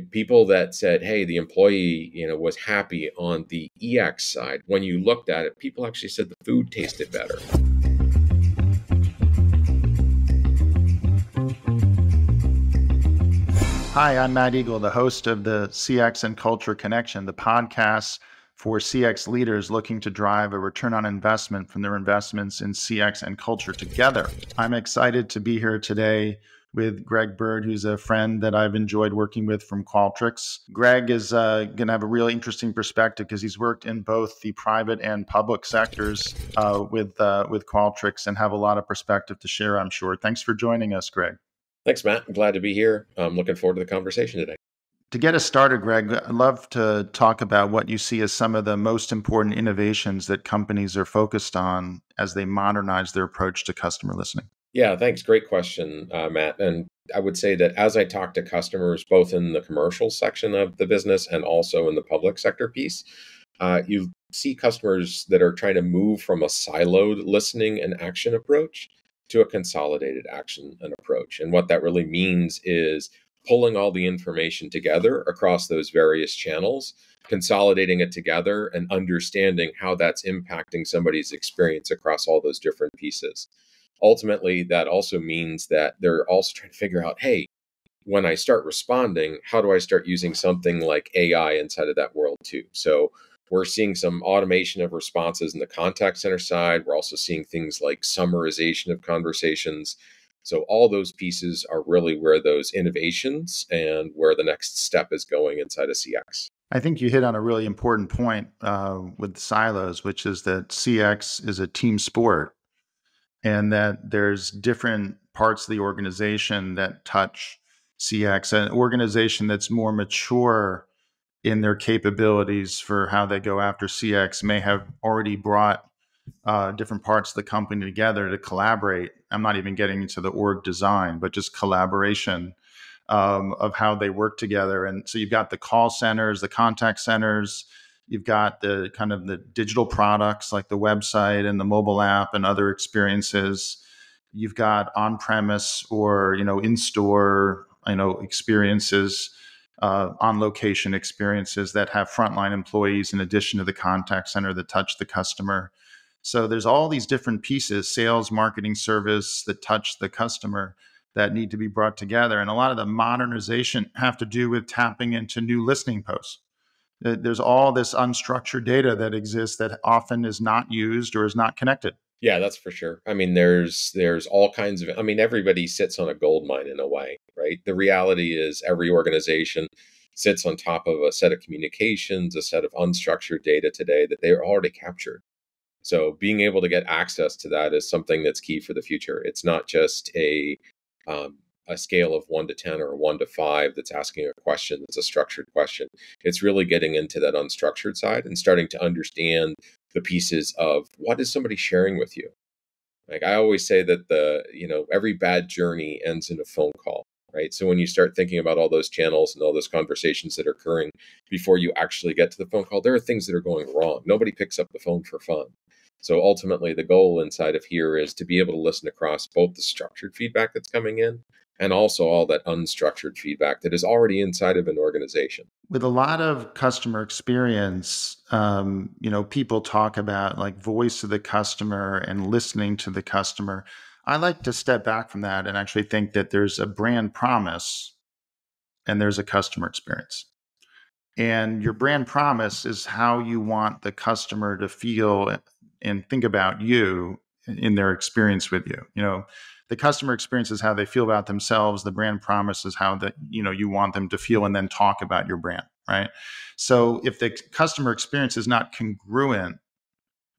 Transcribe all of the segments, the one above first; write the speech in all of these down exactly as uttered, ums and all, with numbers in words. people that said, hey, the employee, you know, was happy on the E X side. When you looked at it, people actually said the food tasted better. Hi, I'm Matt Egol, the host of the C X and Culture Connection, the podcast for C X leaders looking to drive a return on investment from their investments in C X and culture together. I'm excited to be here today with Greg Burd, who's a friend that I've enjoyed working with from Qualtrics. Greg is uh, going to have a really interesting perspective because he's worked in both the private and public sectors uh, with, uh, with Qualtrics and have a lot of perspective to share, I'm sure. Thanks for joining us, Greg. Thanks, Matt. I'm glad to be here. I'm looking forward to the conversation today. To get us started, Greg, I'd love to talk about what you see as some of the most important innovations that companies are focused on as they modernize their approach to customer listening. Yeah, thanks. Great question, uh, Matt. And I would say that as I talk to customers, both in the commercial section of the business and also in the public sector piece, uh, you see customers that are trying to move from a siloed listening and action approach to a consolidated action and approach. And what that really means is pulling all the information together across those various channels, consolidating it together and understanding how that's impacting somebody's experience across all those different pieces. Ultimately, that also means that they're also trying to figure out, hey, when I start responding, how do I start using something like A I inside of that world too? So we're seeing some automation of responses in the contact center side. We're also seeing things like summarization of conversations. So all those pieces are really where those innovations and where the next step is going inside of C X. I think you hit on a really important point uh, with silos, which is that C X is a team sport and that there's different parts of the organization that touch C X. An organization that's more mature in their capabilities for how they go after C X may have already brought Uh, different parts of the company together to collaborate. I'm not even getting into the org design, but just collaboration um, of how they work together. And so you've got the call centers, the contact centers, you've got the kind of the digital products like the website and the mobile app and other experiences. You've got on-premise or, you know, in-store, you know, experiences, uh, on-location experiences that have frontline employees in addition to the contact center that touch the customer. So there's all these different pieces, sales, marketing, service that touch the customer that need to be brought together. And a lot of the modernization have to do with tapping into new listening posts. There's all this unstructured data that exists that often is not used or is not connected. Yeah, that's for sure. I mean, there's there's all kinds of, I mean, everybody sits on a gold mine in a way, right? The reality is every organization sits on top of a set of communications, a set of unstructured data today that they're already captured. So being able to get access to that is something that's key for the future. It's not just a um, a scale of one to ten or one to five that's asking a question that's a structured question. It's really getting into that unstructured side and starting to understand the pieces of what is somebody sharing with you. Like I always say that the, you know, every bad journey ends in a phone call, right? So when you start thinking about all those channels and all those conversations that are occurring before you actually get to the phone call, there are things that are going wrong. Nobody picks up the phone for fun. So ultimately, the goal inside of here is to be able to listen across both the structured feedback that's coming in and also all that unstructured feedback that is already inside of an organization. With a lot of customer experience, um, you know, people talk about like voice of the customer and listening to the customer. I like to step back from that and actually think that there's a brand promise and there's a customer experience. And your brand promise is how you want the customer to feel and think about you in their experience with you. You know, the customer experience is how they feel about themselves. The brand promise is how that, you know, you want them to feel and then talk about your brand, right? So if the customer experience is not congruent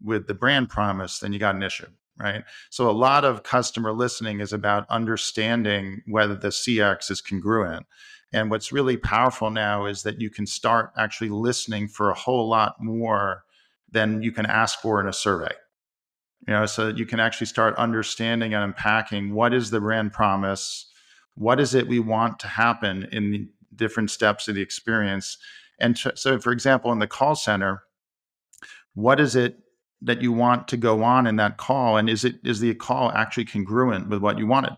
with the brand promise, then you got an issue, right? So a lot of customer listening is about understanding whether the C X is congruent. And what's really powerful now is that you can start actually listening for a whole lot more than you can ask for in a survey. You know, so you can actually start understanding and unpacking what is the brand promise, what is it we want to happen in the different steps of the experience. And so, for example, in the call center, what is it that you want to go on in that call? And is it is the call actually congruent with what you wanted?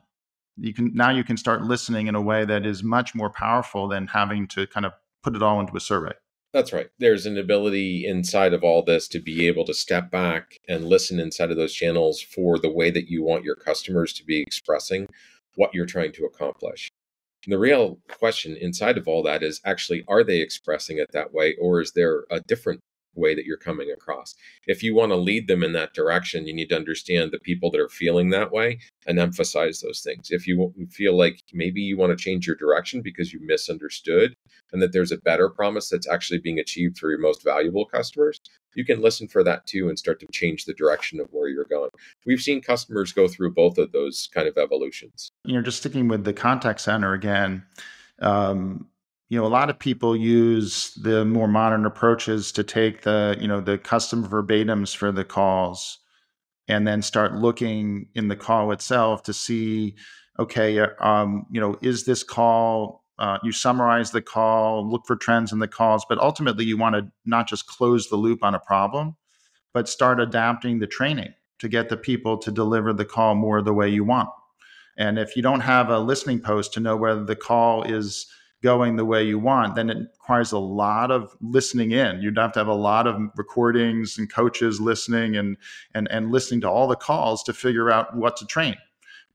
you can now you can start listening in a way that is much more powerful than having to kind of put it all into a survey. That's right. There's an ability inside of all this to be able to step back and listen inside of those channels for the way that you want your customers to be expressing what you're trying to accomplish. And the real question inside of all that is actually, are they expressing it that way, or is there a different way that you're coming across? If you want to lead them in that direction, you need to understand the people that are feeling that way and emphasize those things. If you feel like maybe you want to change your direction because you misunderstood and that there's a better promise that's actually being achieved through your most valuable customers, you can listen for that too and start to change the direction of where you're going. We've seen customers go through both of those kind of evolutions. You know, just sticking with the contact center again, um, you know, a lot of people use the more modern approaches to take the, you know, the custom verbatims for the calls and then start looking in the call itself to see, okay, um, you know, is this call, uh, you summarize the call, look for trends in the calls, but ultimately you want to not just close the loop on a problem, but start adapting the training to get the people to deliver the call more the way you want. And if you don't have a listening post to know whether the call is going the way you want, then it requires a lot of listening in. You'd have to have a lot of recordings and coaches listening and and and listening to all the calls to figure out what to train.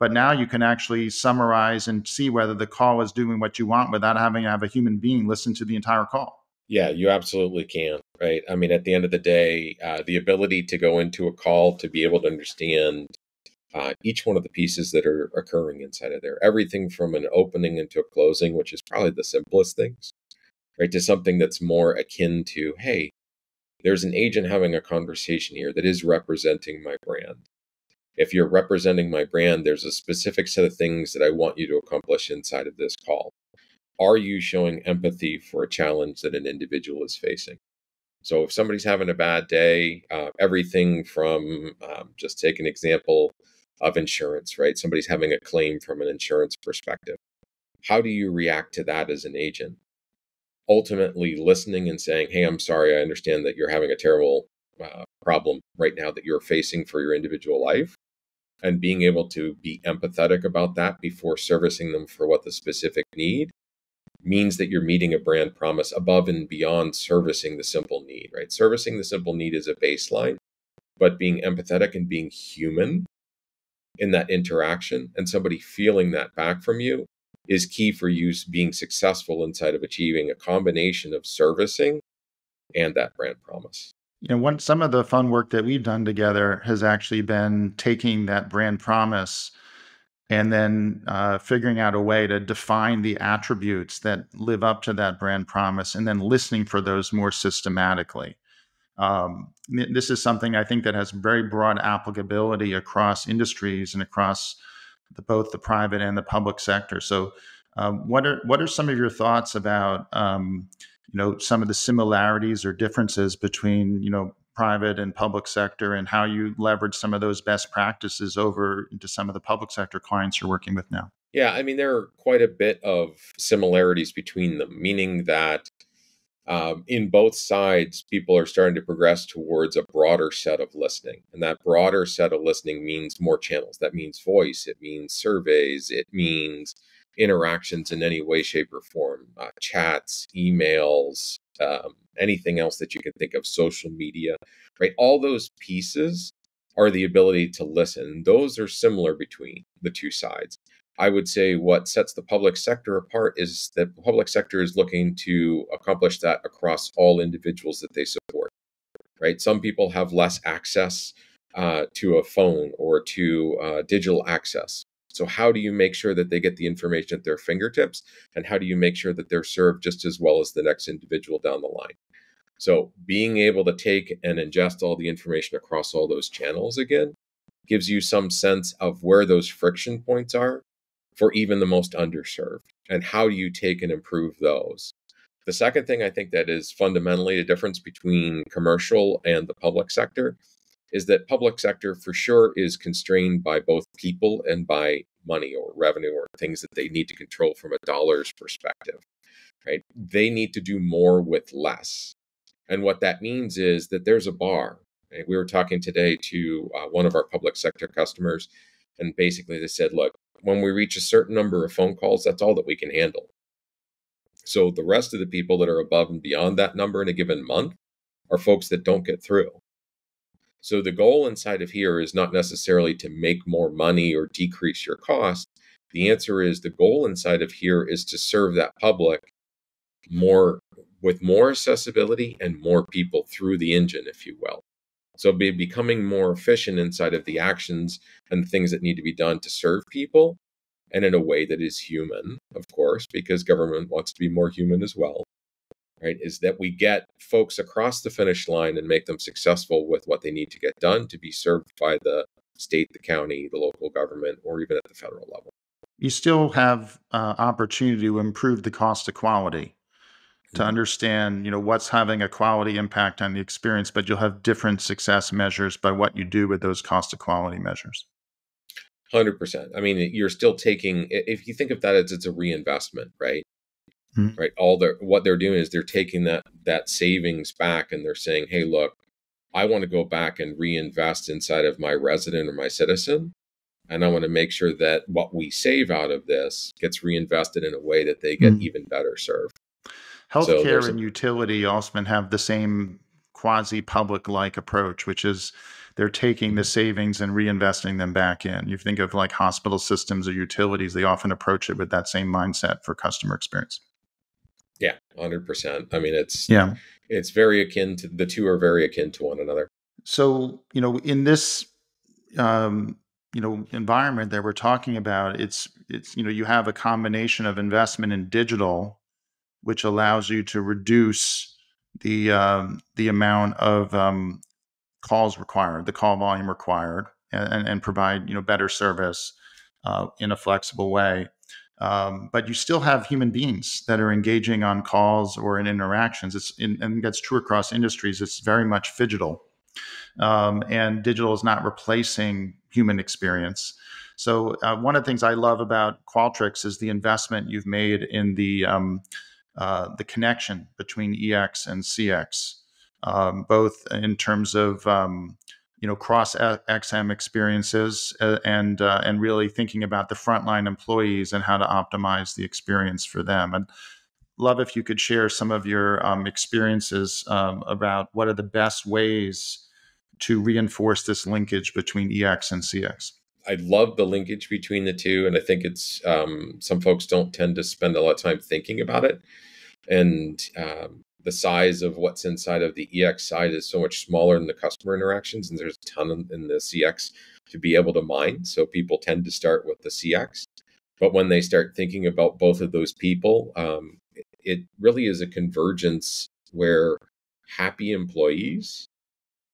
But now you can actually summarize and see whether the call is doing what you want without having to have a human being listen to the entire call. Yeah, you absolutely can, right? I mean, at the end of the day, uh, the ability to go into a call to be able to understand Uh, each one of the pieces that are occurring inside of there, everything from an opening into a closing, which is probably the simplest things, right, to something that's more akin to, hey, there's an agent having a conversation here that is representing my brand. If you're representing my brand, there's a specific set of things that I want you to accomplish inside of this call. Are you showing empathy for a challenge that an individual is facing? So if somebody's having a bad day, uh, everything from um, just take an example of insurance, right? Somebody's having a claim from an insurance perspective. How do you react to that as an agent? Ultimately listening and saying, hey, I'm sorry, I understand that you're having a terrible uh, problem right now that you're facing for your individual life, and being able to be empathetic about that before servicing them for what the specific need means that you're meeting a brand promise above and beyond servicing the simple need, right? Servicing the simple need is a baseline, but being empathetic and being human in that interaction and somebody feeling that back from you is key for you being successful inside of achieving a combination of servicing and that brand promise. You know, one, some of the fun work that we've done together has actually been taking that brand promise and then uh, figuring out a way to define the attributes that live up to that brand promise and then listening for those more systematically. Um, this is something I think that has very broad applicability across industries and across the, both the private and the public sector. So, um, what are what are some of your thoughts about um, you know, some of the similarities or differences between, you know, private and public sector, and how you leverage some of those best practices over into some of the public sector clients you're working with now? Yeah, I mean, there are quite a bit of similarities between them, meaning that Um, in both sides, people are starting to progress towards a broader set of listening. And that broader set of listening means more channels. That means voice. It means surveys. It means interactions in any way, shape, or form, uh, chats, emails, um, anything else that you can think of, social media, right? All those pieces are the ability to listen. Those are similar between the two sides. I would say what sets the public sector apart is that the public sector is looking to accomplish that across all individuals that they support, right? Some people have less access uh, to a phone or to uh, digital access. So how do you make sure that they get the information at their fingertips? And how do you make sure that they're served just as well as the next individual down the line? So being able to take and ingest all the information across all those channels again gives you some sense of where those friction points are for even the most underserved, and how do you take and improve those? The second thing I think that is fundamentally the difference between commercial and the public sector is that public sector for sure is constrained by both people and by money or revenue or things that they need to control from a dollar's perspective, right? They need to do more with less. And what that means is that there's a bar. Right? We were talking today to uh, one of our public sector customers, and basically they said, look, when we reach a certain number of phone calls, that's all that we can handle. So the rest of the people that are above and beyond that number in a given month are folks that don't get through. So the goal inside of here is not necessarily to make more money or decrease your cost. The answer is the goal inside of here is to serve that public more with more accessibility and more people through the engine, if you will. So be becoming more efficient inside of the actions and things that need to be done to serve people, and in a way that is human, of course, because government wants to be more human as well, right? Is that we get folks across the finish line and make them successful with what they need to get done to be served by the state, the county, the local government, or even at the federal level. You still have uh, opportunity to improve the cost of quality, to understand, you know, what's having a quality impact on the experience, but you'll have different success measures by what you do with those cost of quality measures. one hundred percent. I mean, you're still taking, if you think of that as it's a reinvestment, right? Mm-hmm. Right. All they're, what they're doing is they're taking that, that savings back and they're saying, hey, look, I want to go back and reinvest inside of my resident or my citizen. And I want to make sure that what we save out of this gets reinvested in a way that they get mm-hmm. even better served. Healthcare so and utility often have the same quasi-public-like approach, which is they're taking the savings and reinvesting them back in. You think of like hospital systems or utilities, they often approach it with that same mindset for customer experience. Yeah, one hundred percent. I mean, it's, yeah. it's very akin to, the two are very akin to one another. So, you know, in this, um, you know, environment that we're talking about, it's, it's, you know, you have a combination of investment in digital, which allows you to reduce the, um, the amount of, um, calls required, the call volume required, and, and provide, you know, better service uh, in a flexible way. Um, but you still have human beings that are engaging on calls or in interactions. It's in, and that's true across industries. It's very much phygital, um, and digital is not replacing human experience. So uh, one of the things I love about Qualtrics is the investment you've made in the um, uh, the connection between E X and C X. Um, both in terms of, um, you know, cross X M experiences uh, and, uh, and really thinking about the frontline employees and how to optimize the experience for them. And love if you could share some of your um, experiences um, about what are the best ways to reinforce this linkage between E X and C X. I love the linkage between the two. And I think it's, um, some folks don't tend to spend a lot of time thinking about it. And, um, the size of what's inside of the E X side is so much smaller than the customer interactions, and there's a ton in the C X to be able to mine. So people tend to start with the C X, but when they start thinking about both of those people, um, it really is a convergence where happy employees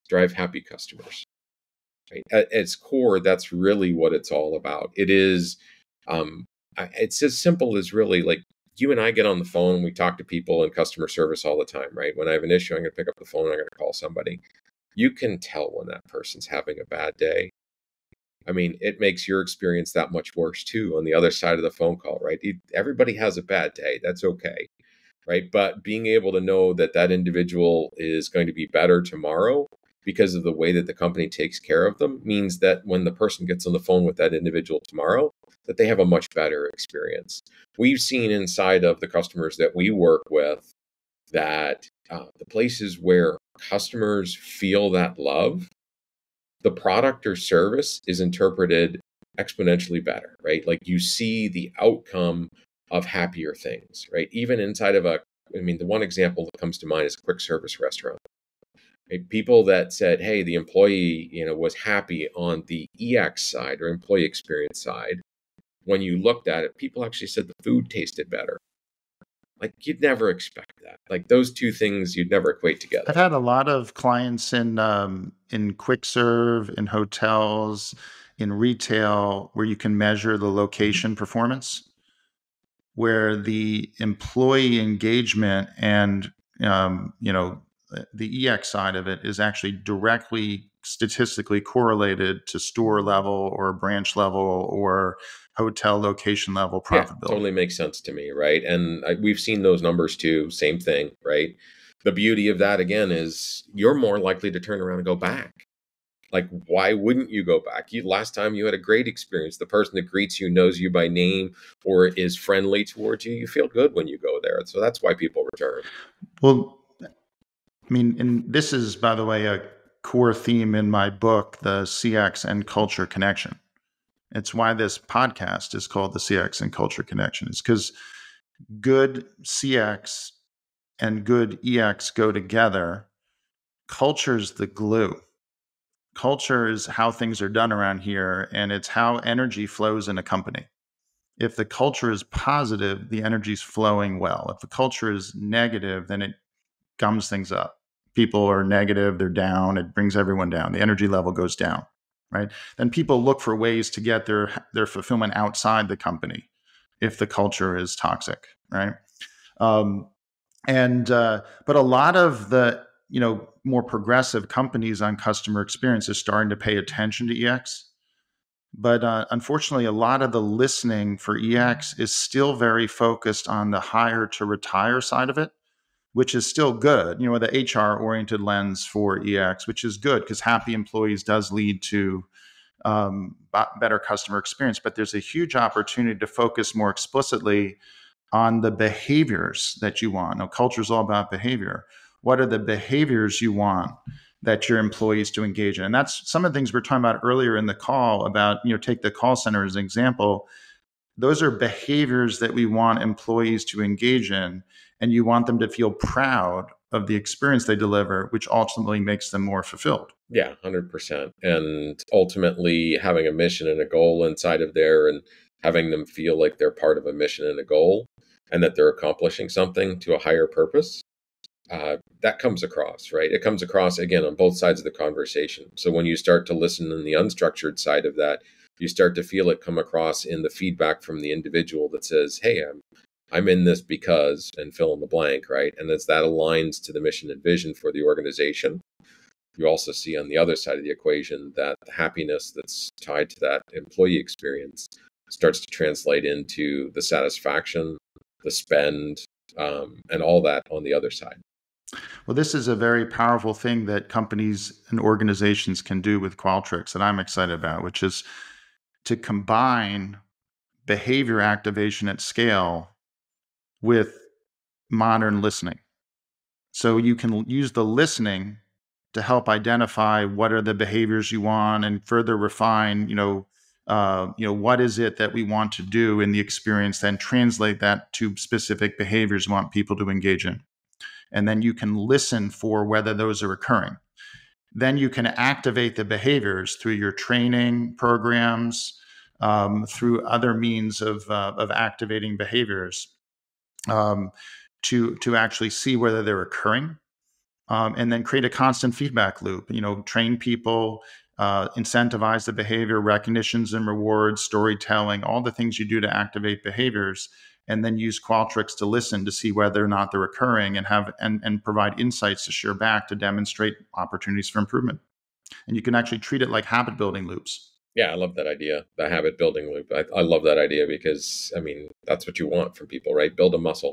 drive happy customers. Right? At its core, that's really what it's all about. It is, um, it's as simple as really like, you and I get on the phone and we talk to people in customer service all the time, right? When I have an issue, I'm going to pick up the phone and I'm going to call somebody. You can tell when that person's having a bad day. I mean, it makes your experience that much worse too on the other side of the phone call, right? Everybody has a bad day. That's okay, right? But being able to know that that individual is going to be better tomorrow because of the way that the company takes care of them means that when the person gets on the phone with that individual tomorrow, that they have a much better experience. We've seen inside of the customers that we work with that uh, the places where customers feel that love, the product or service is interpreted exponentially better, right? Like you see the outcome of happier things, right? Even inside of a, I mean, the one example that comes to mind is a quick service restaurant. People that said, hey, the employee, you know, was happy on the E X side or employee experience side. When you looked at it, people actually said the food tasted better. Like you'd never expect that. Like those two things you'd never equate together. I've had a lot of clients in, um, in quick serve, in hotels, in retail, where you can measure the location performance, where the employee engagement and, um, you know, the E X side of it is actually directly statistically correlated to store level or branch level or hotel location level profitability. Yeah, totally makes sense to me, right? And I, we've seen those numbers too, same thing, right? The beauty of that, again, is you're more likely to turn around and go back. Like, why wouldn't you go back? You, last time you had a great experience. The person that greets you knows you by name or is friendly towards you. You feel good when you go there. So that's why people return. Well, I mean, and this is, by the way, a core theme in my book, The C X and Culture Connection. It's why this podcast is called The C X and Culture Connection. It's because good C X and good E X go together. Culture's the glue. Culture is how things are done around here, and it's how energy flows in a company. If the culture is positive, the energy's flowing well. If the culture is negative, then it gums things up. People are negative, they're down, it brings everyone down. The energy level goes down, right? Then people look for ways to get their, their fulfillment outside the company if the culture is toxic, right? Um, and uh, but a lot of the you know, more progressive companies on customer experience is starting to pay attention to E X. But uh, unfortunately, a lot of the listening for E X is still very focused on the hire to retire side of it, which is still good. You know, the H R oriented lens for E X, which is good because happy employees does lead to um, better customer experience. But there's a huge opportunity to focus more explicitly on the behaviors that you want. Now, culture is all about behavior. What are the behaviors you want that your employees to engage in? And that's some of the things we were talking about earlier in the call about, you know, take the call center as an example. Those are behaviors that we want employees to engage in, and you want them to feel proud of the experience they deliver, which ultimately makes them more fulfilled. Yeah, one hundred percent. And ultimately having a mission and a goal inside of there and having them feel like they're part of a mission and a goal and that they're accomplishing something to a higher purpose. Uh, that comes across, right? It comes across, again, on both sides of the conversation. So when you start to listen in the unstructured side of that, you start to feel it come across in the feedback from the individual that says, hey, I'm, I'm in this because, and fill in the blank, right? And as that aligns to the mission and vision for the organization, you also see on the other side of the equation that the happiness that's tied to that employee experience starts to translate into the satisfaction, the spend, um, and all that on the other side. Well, this is a very powerful thing that companies and organizations can do with Qualtrics that I'm excited about, which is to combine behavior activation at scale with modern listening. So you can use the listening to help identify what are the behaviors you want and further refine, you know, uh, you know, what is it that we want to do in the experience, then translate that to specific behaviors we want people to engage in. And then you can listen for whether those are occurring. Then you can activate the behaviors through your training programs, um, through other means of, uh, of activating behaviors um, to, to actually see whether they're occurring, um, and then create a constant feedback loop. You know, train people, uh, incentivize the behavior, recognitions and rewards, storytelling, all the things you do to activate behaviors, and then use Qualtrics to listen to see whether or not they're occurring and have and, and provide insights to share back to demonstrate opportunities for improvement. And you can actually treat it like habit building loops. Yeah, I love that idea, the habit building loop. I, I love that idea because, I mean, that's what you want from people, right? Build a muscle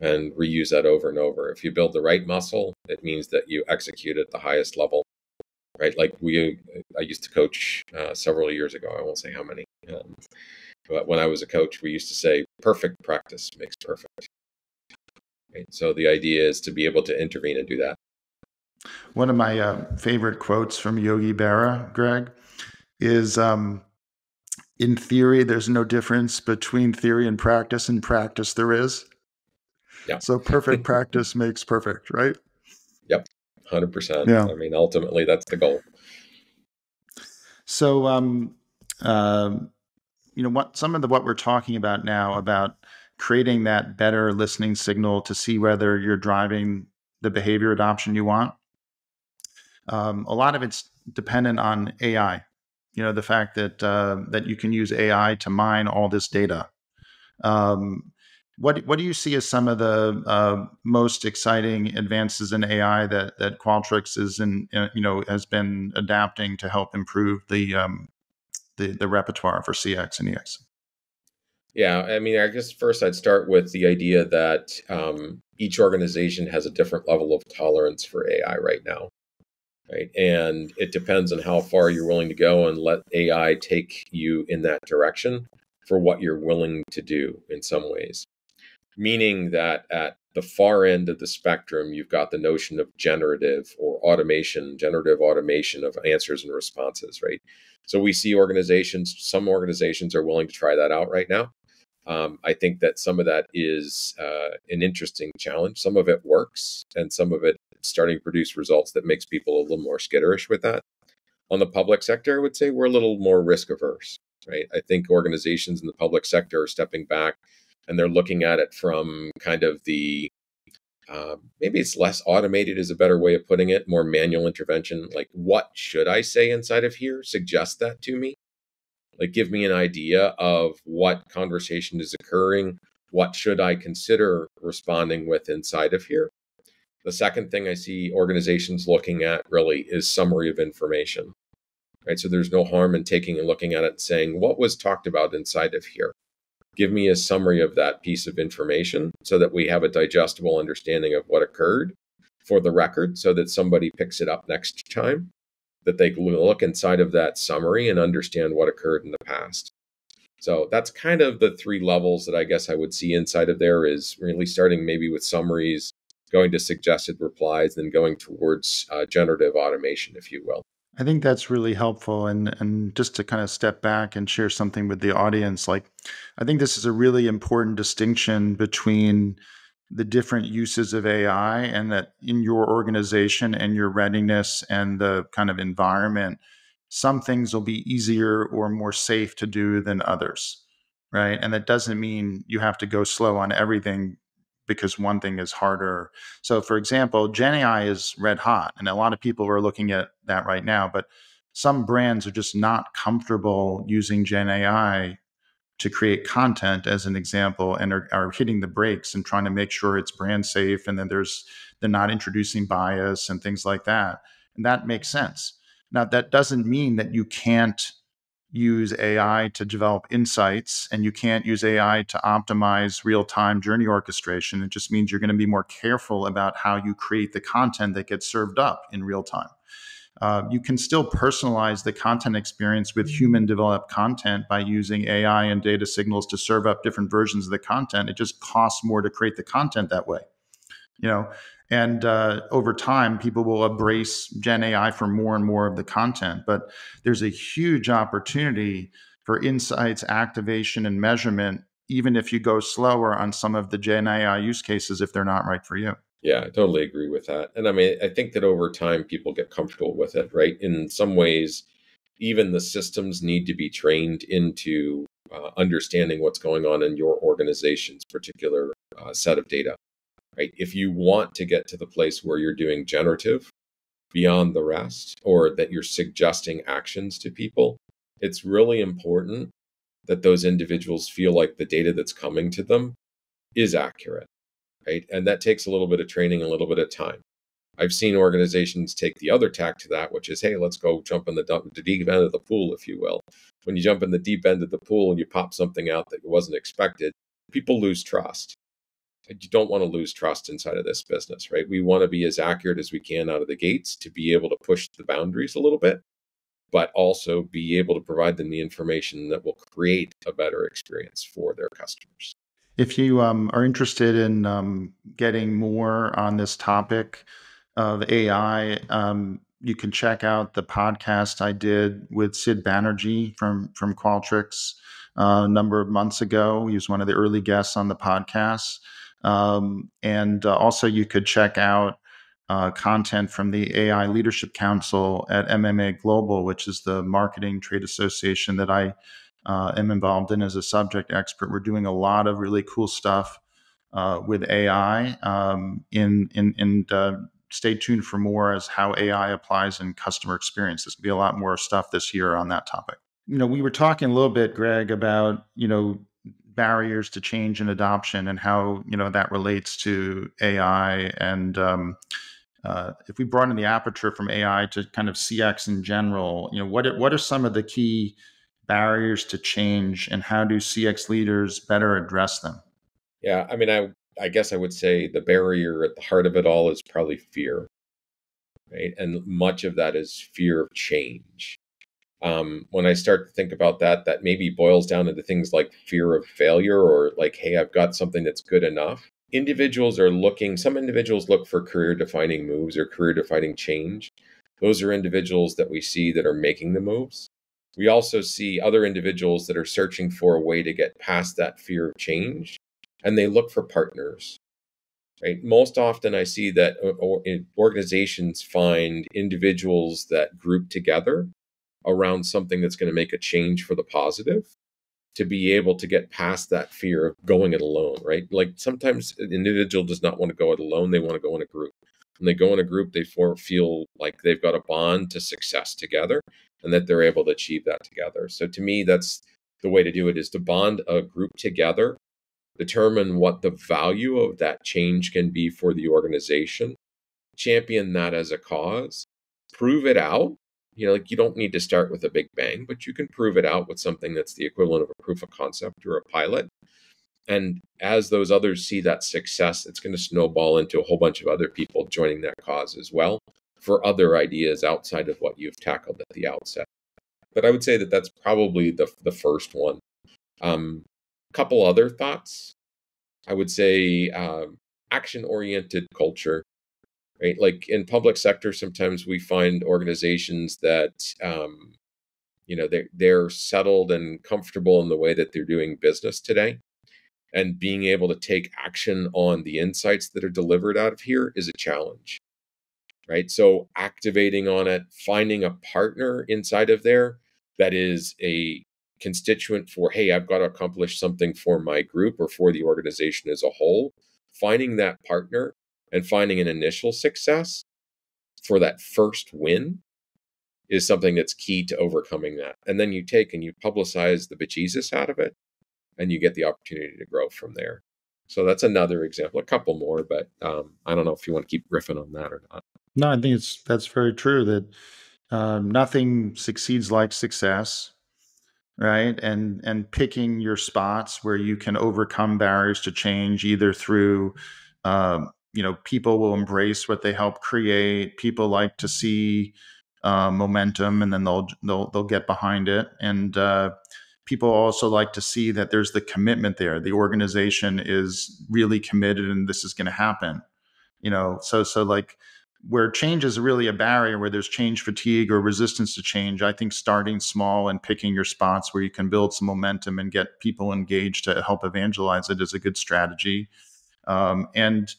and reuse that over and over. If you build the right muscle, it means that you execute at the highest level, right? Like we, I used to coach uh, several years ago. I won't say how many. Um, But when I was a coach, we used to say, perfect practice makes perfect. Right? So the idea is to be able to intervene and do that. One of my uh, favorite quotes from Yogi Berra, Greg, is, um, in theory, there's no difference between theory and practice. In practice, there is. Yeah. So perfect practice makes perfect, right? Yep, one hundred percent. Yeah. I mean, ultimately, that's the goal. So, um, uh, you know, what some of the what we're talking about now about creating that better listening signal to see whether you're driving the behavior adoption you want. Um, a lot of it's dependent on A I. You know, the fact that uh, that you can use A I to mine all this data. Um, what what do you see as some of the uh, most exciting advances in A I that that Qualtrics is in, you know, has been adapting to help improve the um, The, the repertoire for C X and E X? Yeah, I mean, I guess first I'd start with the idea that um, each organization has a different level of tolerance for A I right now. right? And it depends on how far you're willing to go and let A I take you in that direction for what you're willing to do in some ways. Meaning that at the far end of the spectrum, you've got the notion of generative or automation, generative automation of answers and responses, right? So we see organizations, some organizations are willing to try that out right now. Um, I think that some of that is uh, an interesting challenge. Some of it works, and some of it is starting to produce results that makes people a little more skitterish with that. On the public sector, I would say we're a little more risk averse, right? I think organizations in the public sector are stepping back, and they're looking at it from kind of the, uh, maybe it's less automated is a better way of putting it, more manual intervention. Like, what should I say inside of here? Suggest that to me. Like, give me an idea of what conversation is occurring. What should I consider responding with inside of here? The second thing I see organizations looking at really is summary of information, right? So there's no harm in taking and looking at it and saying, what was talked about inside of here? Give me a summary of that piece of information so that we have a digestible understanding of what occurred for the record so that somebody picks it up next time, that they look inside of that summary and understand what occurred in the past. So that's kind of the three levels that I guess I would see inside of there, is really starting maybe with summaries, going to suggested replies, then going towards uh, generative automation, if you will. I think that's really helpful. And, and just to kind of step back and share something with the audience, like, I think this is a really important distinction between the different uses of A I, and that in your organization and your readiness and the kind of environment, some things will be easier or more safe to do than others, right? And that doesn't mean you have to go slow on everything because one thing is harder. So for example, GenAI is red hot, and a lot of people are looking at that right now, but some brands are just not comfortable using GenAI to create content, as an example, and are, are hitting the brakes and trying to make sure it's brand safe, and then there's they're not introducing bias and things like that. And that makes sense. Now, that doesn't mean that you can't use A I to develop insights, and you can't use A I to optimize real-time journey orchestration. It just means you're going to be more careful about how you create the content that gets served up in real time. Uh, you can still personalize the content experience with human-developed content by using A I and data signals to serve up different versions of the content. It just costs more to create the content that way, you know. And uh, over time, people will embrace Gen A I for more and more of the content. But there's a huge opportunity for insights, activation, and measurement, even if you go slower on some of the Gen A I use cases if they're not right for you. Yeah, I totally agree with that. And I mean, I think that over time, people get comfortable with it, right? In some ways, even the systems need to be trained into uh, understanding what's going on in your organization's particular uh, set of data. Right? If you want to get to the place where you're doing generative beyond the rest, or that you're suggesting actions to people, it's really important that those individuals feel like the data that's coming to them is accurate, right? And that takes a little bit of training, a little bit of time. I've seen organizations take the other tack to that, which is, hey, let's go jump in the, dump, the deep end of the pool, if you will. When you jump in the deep end of the pool and you pop something out that wasn't expected, people lose trust. You don't want to lose trust inside of this business, right? We want to be as accurate as we can out of the gates to be able to push the boundaries a little bit, but also be able to provide them the information that will create a better experience for their customers. If you um, are interested in um, getting more on this topic of A I, um, you can check out the podcast I did with Sid Banerjee from, from Qualtrics uh, a number of months ago. He was one of the early guests on the podcast. Um, and uh, also you could check out uh, content from the A I Leadership Council at M M A Global, which is the marketing trade association that I uh, am involved in as a subject expert. We're doing a lot of really cool stuff uh, with A I. Um, in in and uh, stay tuned for more as how A I applies in customer experience. There's going to be a lot more stuff this year on that topic. You know, we were talking a little bit, Greg, about you know. barriers to change and adoption, and how you know that relates to A I. And um, uh, if we broaden the aperture from A I to kind of C X in general, you know, what what are some of the key barriers to change, and how do C X leaders better address them? Yeah, I mean, I I guess I would say the barrier at the heart of it all is probably fear, right? And much of that is fear of change. Um, when I start to think about that, that maybe boils down into things like fear of failure or like, hey, I've got something that's good enough. Individuals are looking, some individuals look for career-defining moves or career-defining change. Those are individuals that we see that are making the moves. We also see other individuals that are searching for a way to get past that fear of change, and they look for partners. Right? Most often I see that organizations find individuals that group together around something that's going to make a change for the positive to be able to get past that fear of going it alone, right? Like sometimes an individual does not want to go it alone. They want to go in a group. When they go in a group, they feel like they've got a bond to success together and that they're able to achieve that together. So to me, that's the way to do it, is to bond a group together, determine what the value of that change can be for the organization, champion that as a cause, prove it out. You know, like you don't need to start with a big bang, but you can prove it out with something that's the equivalent of a proof of concept or a pilot. And as those others see that success, it's going to snowball into a whole bunch of other people joining that cause as well for other ideas outside of what you've tackled at the outset. But I would say that that's probably the, the first one. Um, couple other thoughts. I would say uh, action-oriented culture. Right? Like in public sector, sometimes we find organizations that, um, you know, they're, they're settled and comfortable in the way that they're doing business today. And being able to take action on the insights that are delivered out of here is a challenge, right? So activating on it, finding a partner inside of there that is a constituent for, hey, I've got to accomplish something for my group or for the organization as a whole, finding that partner and finding an initial success for that first win is something that's key to overcoming that. And then you take and you publicize the bejesus out of it, and you get the opportunity to grow from there. So that's another example, a couple more, but um, I don't know if you want to keep riffing on that or not. No, I think it's that's very true that um, nothing succeeds like success, right? And and picking your spots where you can overcome barriers to change, either through um, you know, people will embrace what they help create. People like to see uh, momentum, and then they'll they'll they'll get behind it. And uh, people also like to see that there's the commitment there. The organization is really committed, and this is going to happen. You know, so so like where change is really a barrier, where there's change fatigue or resistance to change. I think starting small and picking your spots where you can build some momentum and get people engaged to help evangelize it is a good strategy. Um, and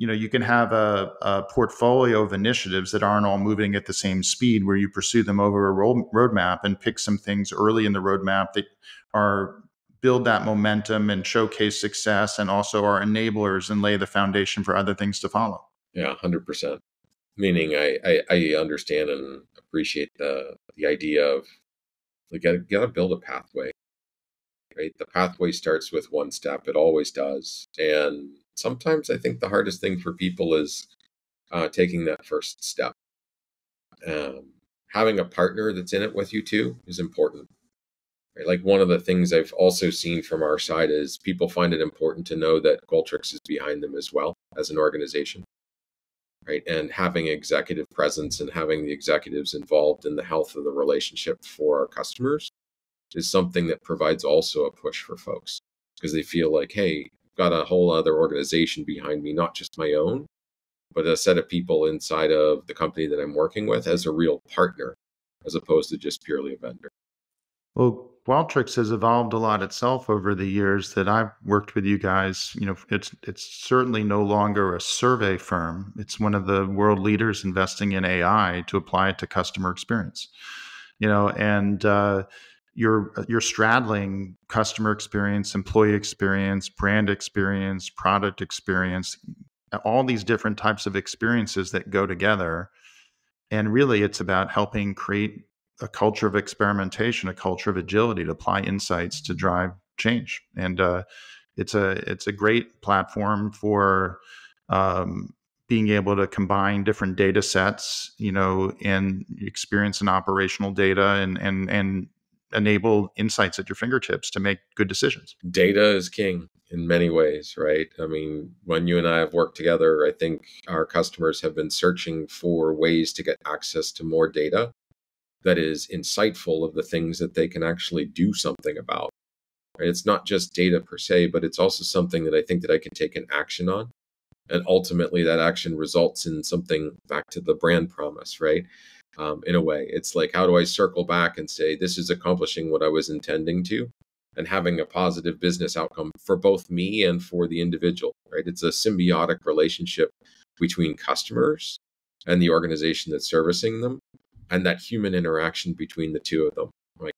you know, you can have a, a portfolio of initiatives that aren't all moving at the same speed, where you pursue them over a road, roadmap and pick some things early in the roadmap that are build that momentum and showcase success, and also are enablers and lay the foundation for other things to follow. Yeah, one hundred percent. Meaning I, I, I understand and appreciate the, the idea of you gotta, gotta build a pathway, right? The pathway starts with one step. It always does. And sometimes I think the hardest thing for people is uh, taking that first step. Um, having a partner that's in it with you too is important. Right? Like one of the things I've also seen from our side is people find it important to know that Qualtrics is behind them as well as an organization, right? And having executive presence and having the executives involved in the health of the relationship for our customers is something that provides also a push for folks because they feel like, hey, got a whole other organization behind me, not just my own, but a set of people inside of the company that I'm working with as a real partner, as opposed to just purely a vendor. Well, Qualtrics has evolved a lot itself over the years that I've worked with you guys. You know, it's it's certainly no longer a survey firm. It's one of the world leaders investing in A I to apply it to customer experience. You know, and uh, You're, you're straddling customer experience, employee experience, brand experience, product experience, all these different types of experiences that go together. And really, it's about helping create a culture of experimentation, a culture of agility to apply insights to drive change. And uh, it's a it's a great platform for um, being able to combine different data sets, you know, and experience and operational data and and and enable insights at your fingertips to make good decisions. Data is king in many ways, right? I mean, when you and I have worked together, I think our customers have been searching for ways to get access to more data that is insightful of the things that they can actually do something about. Right? It's not just data per se, but it's also something that I think that I can take an action on. And ultimately that action results in something back to the brand promise, right? Um, in a way, it's like, how do I circle back and say, this is accomplishing what I was intending to and having a positive business outcome for both me and for the individual, right? It's a symbiotic relationship between customers and the organization that's servicing them and that human interaction between the two of them. Like,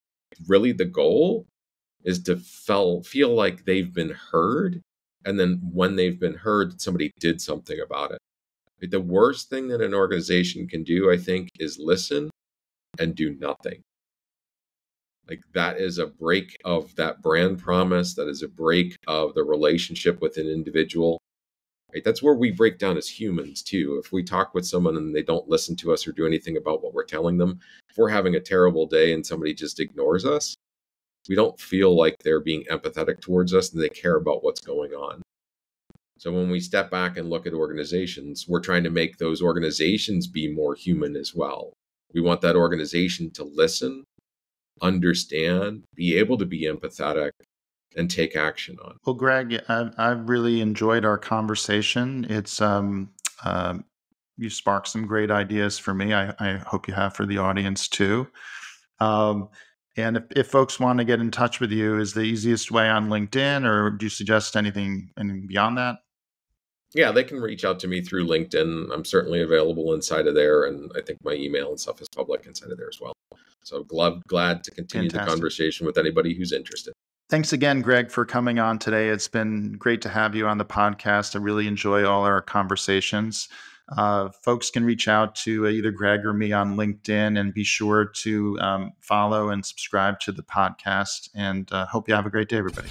really, the goal is to feel, feel like they've been heard. And then when they've been heard, somebody did something about it. The worst thing that an organization can do, I think, is listen and do nothing. Like, that is a break of that brand promise. That is a break of the relationship with an individual. Right? That's where we break down as humans, too. If we talk with someone and they don't listen to us or do anything about what we're telling them, if we're having a terrible day and somebody just ignores us, we don't feel like they're being empathetic towards us and they care about what's going on. So when we step back and look at organizations, we're trying to make those organizations be more human as well. We want that organization to listen, understand, be able to be empathetic, and take action on. Well, Greg, I've, I've really enjoyed our conversation. It's um, uh, you sparked some great ideas for me. I, I hope you have for the audience too. Um, And if, if folks want to get in touch with you, is the easiest way on LinkedIn, or do you suggest anything, anything beyond that? Yeah, they can reach out to me through LinkedIn. I'm certainly available inside of there. And I think my email and stuff is public inside of there as well. So glad, glad to continue Fantastic. The conversation with anybody who's interested. Thanks again, Greg, for coming on today. It's been great to have you on the podcast. I really enjoy all our conversations. Uh, folks can reach out to either Greg or me on LinkedIn, and be sure to um, follow and subscribe to the podcast. And uh, hope you have a great day, everybody.